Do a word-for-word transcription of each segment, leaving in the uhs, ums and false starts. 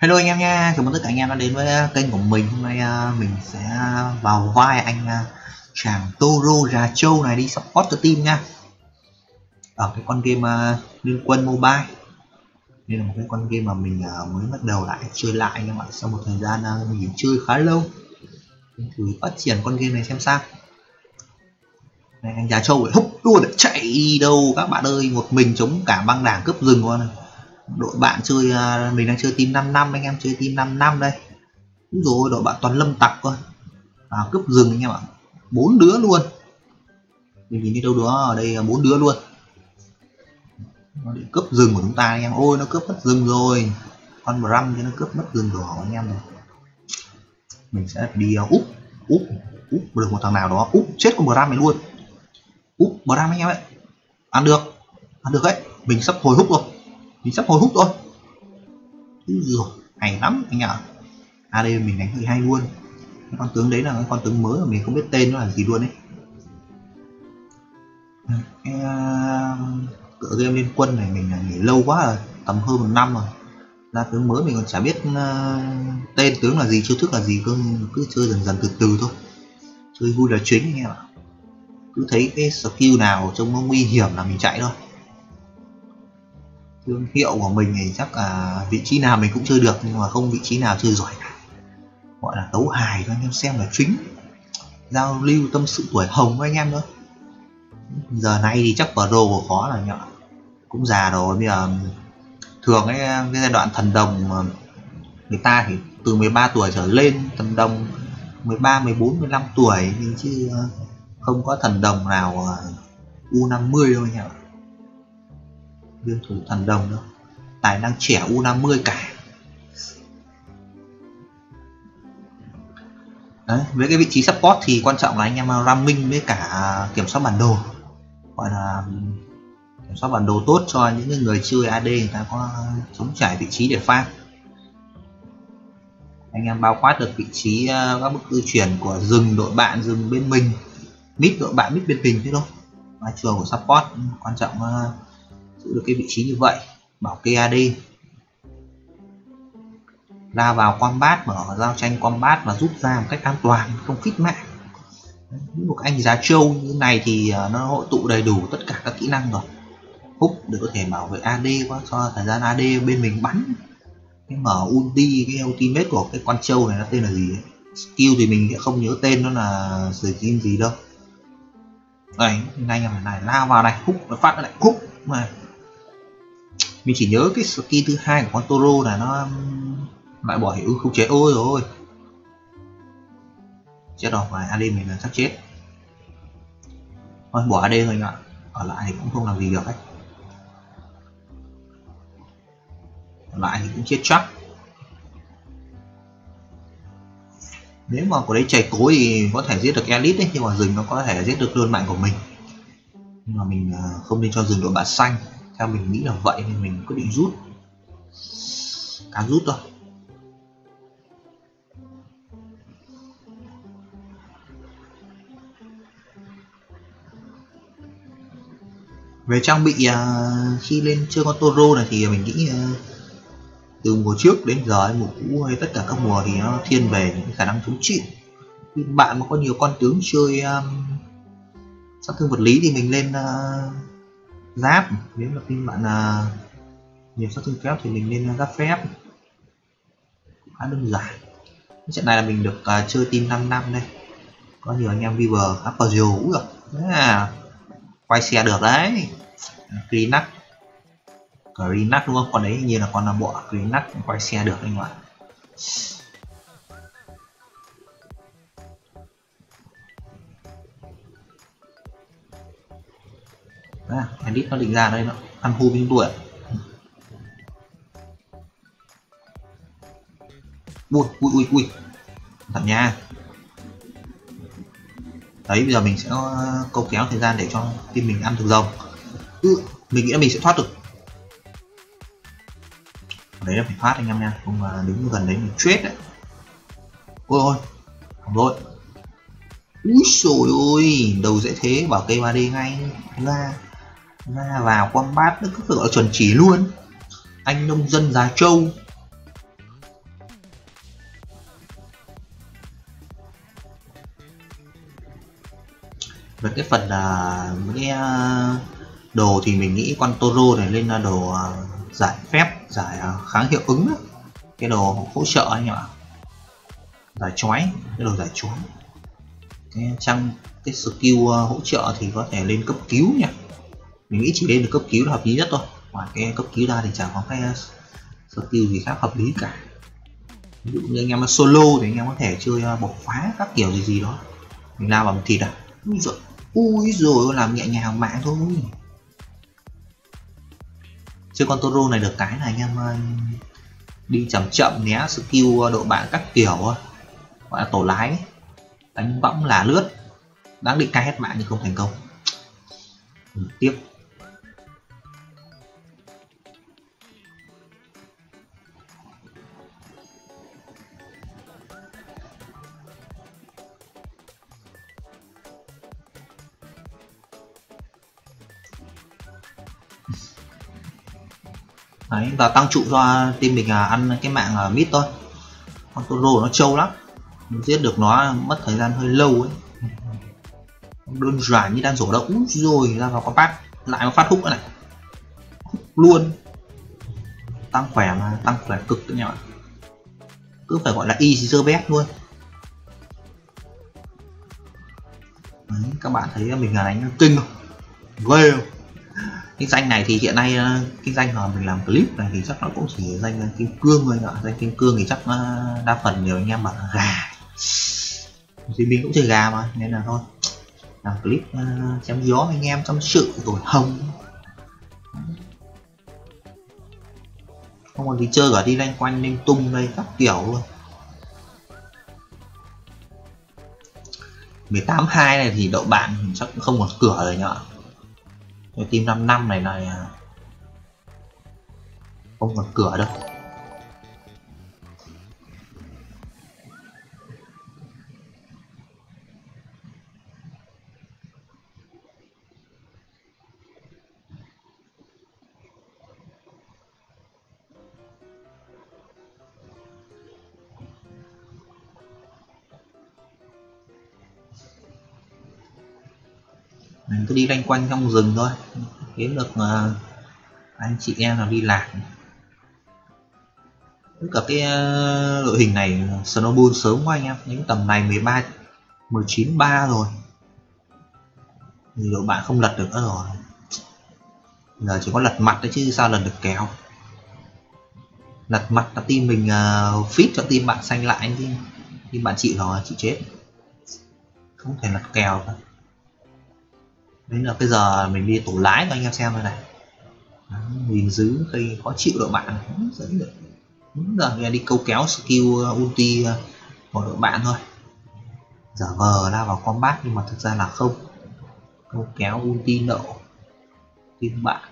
Hello anh em nha, chào mừng tất cả anh em đã đến với kênh của mình. Hôm nay uh, mình sẽ vào vai anh uh, chàng Toro Gia Châu này đi support cho team nha. Ở cái con game uh, Liên Quân Mobile. Đây là một cái con game mà mình uh, mới bắt đầu lại chơi lại anh em ạ. Sau một thời gian uh, mình chơi khá lâu. Mình thử phát triển con game này xem sao. Này, anh Gia Châu húp luôn, chạy đâu các bạn ơi, một mình chống cả băng đảng cướp rừng luôn này. Đội bạn chơi, mình đang chơi team năm năm, anh em chơi team năm năm đây. Đúng rồi, đội bạn toàn lâm tặc thôi. À, cướp rừng anh em ạ. Bốn đứa luôn. Mình nhìn thấy đâu đó ở đây bốn đứa luôn. Nó để cướp rừng của chúng ta anh em. Ôi nó cướp mất rừng rồi. Con Bram thì nó cướp mất rừng của anh em rồi. Mình sẽ đi úp úp úp được một thằng nào đó, úp chết con Bram này luôn. Úp Bram anh em ấy. Ăn được. Ăn được đấy. Mình sắp hồi húp rồi. Mình sắp hồi hút thôi. Úi dồi, hay lắm anh ạ. a đê mình đánh hơi hay luôn. Con tướng đấy là con tướng mới mà mình không biết tên nó là gì luôn đấy. Cỡ game Liên Quân này mình nghỉ lâu quá rồi, tầm hơn một năm rồi. Ra tướng mới mình còn chả biết tên tướng là gì, chiêu thức là gì, cứ, cứ chơi dần dần từ từ thôi. Chơi vui là chính anh em ạ. Cứ thấy cái skill nào trông nó nguy hiểm là mình chạy thôi. Thương hiệu của mình thì chắc là vị trí nào mình cũng chơi được, nhưng mà không vị trí nào chơi giỏi cả. Gọi là tấu hài cho anh em xem là chính. Giao lưu tâm sự tuổi hồng với anh em nữa. Giờ này thì chắc pro của khó là nhỏ. Cũng già rồi, bây giờ thường ấy, cái giai đoạn thần đồng người ta thì từ mười ba tuổi trở lên, thần đồng mười ba, mười bốn, mười lăm tuổi, nhưng chứ không có thần đồng nào U năm mươi đâu nhỉ. Viên thủ thần đồng đâu, tài năng trẻ U năm mươi cả đấy. Với cái vị trí support thì quan trọng là anh em ramming với cả kiểm soát bản đồ, gọi là kiểm soát bản đồ tốt cho những người chơi a đê, người ta có chống trải vị trí để farm. Anh em bao quát được vị trí các bước di chuyển của rừng đội bạn, rừng bên mình, mid đội bạn, mid bên mình thế thôi. Vai trò của support quan trọng, giữ được cái vị trí như vậy, bảo ca đê ra vào combat, mở giao tranh combat và rút ra một cách an toàn, không khít mạng. Một anh Gia Châu như này thì nó hội tụ đầy đủ tất cả các kỹ năng rồi. Húp để có thể bảo vệ a đê quá, cho thời gian a đê bên mình bắn. Cái mở ulti, cái ultimate của cái con Châu này nó tên là gì ấy? Skill thì mình sẽ không nhớ tên nó là skin gì đâu. Đấy, anh em này lao vào này, húp phát nó lại húp mà. Mình chỉ nhớ cái skill thứ hai của con Toro là nó loại bỏ hiệu không chế. Ôi rồi chết rồi, phải a đê mình là chắc chết thôi, bỏ a đê rồi anh ạ. Ở lại thì cũng không làm gì được ấy, ở lại thì cũng chết chắc. Nếu mà của đấy chảy cối thì có thể giết được elite đấy, nhưng mà rừng nó có thể giết được luôn mạng của mình. Nhưng mà mình không nên cho rừng đội bạn xanh, theo mình nghĩ là vậy nên mình quyết định rút. Cá rút thôi. Về trang bị khi lên chơi con Toro này thì mình nghĩ từ mùa trước đến giờ, mùa cũ hay tất cả các mùa thì nó thiên về những khả năng chống chịu. Khi bạn mà có nhiều con tướng chơi sát thương vật lý thì mình lên uh, giáp. Nếu mà tin bạn uh, nhiều sát thương phép thì mình lên uh, giáp phép. Khá đơn giản. Cái trận này là mình được uh, chơi team năm năm đây. Có nhiều anh em viewer khá pro rồi. À, quay xe được đấy. Greennut, Greennut đúng không? Con đấy như là con là bộ Greennut quay xe được anh ạ. À, edit nó định ra đây, nó ăn hô với đuổi. Ui, ui, ui, ui. Thật nha. Đấy, bây giờ mình sẽ câu kéo thời gian để cho team mình ăn thực rồng. Ừ, mình nghĩ là mình sẽ thoát được. Đấy là phải thoát anh em nha, không mà đứng gần đấy mình chết đấy. Ôi ôi, không rồi. Úi dồi ôi, đầu dễ thế, bảo K ba D ngay ra. Ra vào combat nó cứ phải gọi là chuẩn chỉ luôn. Anh nông dân Gia Châu Về cái phần là cái đồ thì mình nghĩ con Toro này lên là đồ giải phép, giải kháng hiệu ứng, cái đồ hỗ trợ anh ạ, giải chói, cái đồ giải chói. Cái trang cái skill hỗ trợ thì có thể lên cấp cứu nha, mình nghĩ chỉ lên được cấp cứu là hợp lý nhất thôi, ngoài cái cấp cứu ra thì chẳng có cái skill gì khác hợp lý cả. Ví dụ như anh em solo thì anh em có thể chơi bộc phá các kiểu gì gì đó, mình lao bằng thịt à. Úi dồi, ui dồi, làm nhẹ nhàng mạng thôi. Chứ con Toro này được cái là anh em đi chậm chậm, né skill độ bạn các kiểu, gọi là tổ lái ấy. Đánh võng là lướt, đáng định cai hết mạng nhưng không thành công. Ừ, tiếp đấy, và tăng trụ cho team mình ăn cái mạng mid thôi. Con Toro nó trâu lắm, giết được nó mất thời gian hơi lâu ấy, đơn giản như đang rổ đậu. Úi rồi ra vào có phát lại một phát hút nữa này, hút luôn, tăng khỏe mà, tăng khỏe cực các nhỏ, cứ phải gọi là easy the best luôn. Đấy, các bạn thấy mình là đánh kinh không, ghê không? Cái danh này thì hiện nay cái danh mà mình làm clip này thì chắc nó cũng chỉ danh kim cương thôi ạ. Danh kim cương thì chắc đa phần nhiều anh em bảo là gà, thì mình cũng chơi gà mà, nên là thôi làm clip chém gió anh em trong sự tổn hồng, không còn gì chơi cả, đi loanh quanh nên tung đây các kiểu luôn. Mười tám hai này thì đậu bạn chắc cũng không còn cửa rồi nhở. Cái team năm năm này này không còn cửa đâu. Mình cứ đi loanh quanh trong rừng thôi, kiếm được uh, anh chị em nào đi lạc. Tất cả cái uh, đội hình này snowball sớm quá anh em, những tầm này mười ba mười chín ba rồi thì đội bạn không lật được nữa rồi, giờ chỉ có lật mặt đấy chứ sao lật được kéo. Lật mặt là team mình uh, fit cho team bạn xanh lại, chứ team bạn chị rồi chị chết, không thể lật kèo cả. Đấy là bây giờ mình đi tổ lái cho anh em xem đây này. Đấy, nhìn giữ khi khó chịu đội bạn cũng dễ được. Đúng giờ mình đi câu kéo skill ulti của đội bạn thôi, giả vờ ra vào combat nhưng mà thực ra là không, câu kéo ulti nộ team bạn.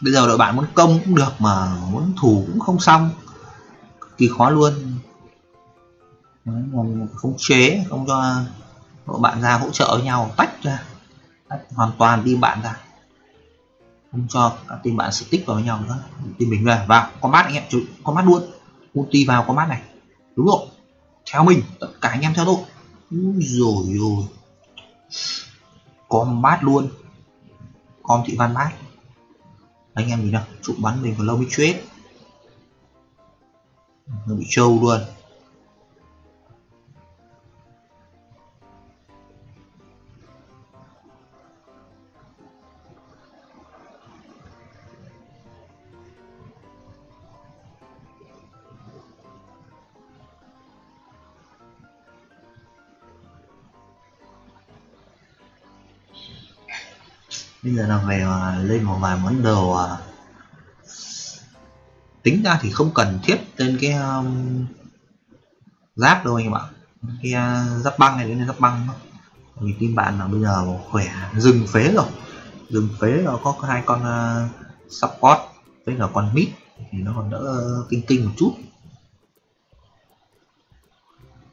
Bây giờ đội bạn muốn công cũng được mà muốn thủ cũng không xong, cực kỳ khó luôn. Đấy, khống chế không cho đội bạn ra hỗ trợ với nhau, tách ra, tách hoàn toàn đi bạn ra, không cho các team bạn stick vào với nhau nữa. Thì mình về vào combat anh em, chú combat luôn, ulti vào combat này, đúng rồi, theo mình, tất cả anh em theo tôi. Úi dồi ôi, combat luôn, com thị văn mát. Anh em nhìn nào, trụ bắn mình còn lâu mới chết, nó bị trâu luôn. Bây giờ là về lên một vài món đồ, tính ra thì không cần thiết lên cái um, giáp đâu anh em ạ, cái uh, giáp băng này, đến giáp băng đó. Vì team bạn là bây giờ khỏe, rừng phế rồi, rừng phế rồi, có hai con uh, support với cả con mid thì nó còn đỡ kinh kinh một chút.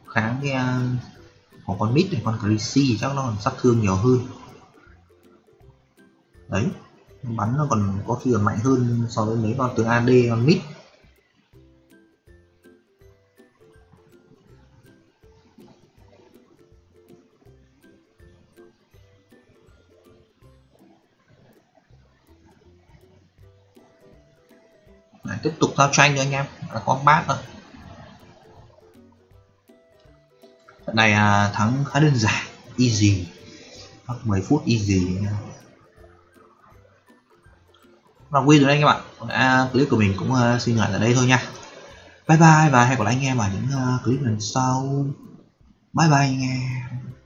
Kháng cái của con mít này, con Chrissy thì chắc nó còn sát thương nhiều hơn đấy, bắn nó còn có khi còn mạnh hơn so với mấy con từ a đê con mít. Đấy, tiếp tục giao tranh nữa anh em, là con bát thôi. Trận này thắng khá đơn giản, easy, mười phút easy. Là win rồi anh em ạ. À, clip của mình cũng uh, xin lại ở đây thôi nha. Bye bye và hẹn gặp lại anh em ở những uh, clip lần sau. Bye bye anh em.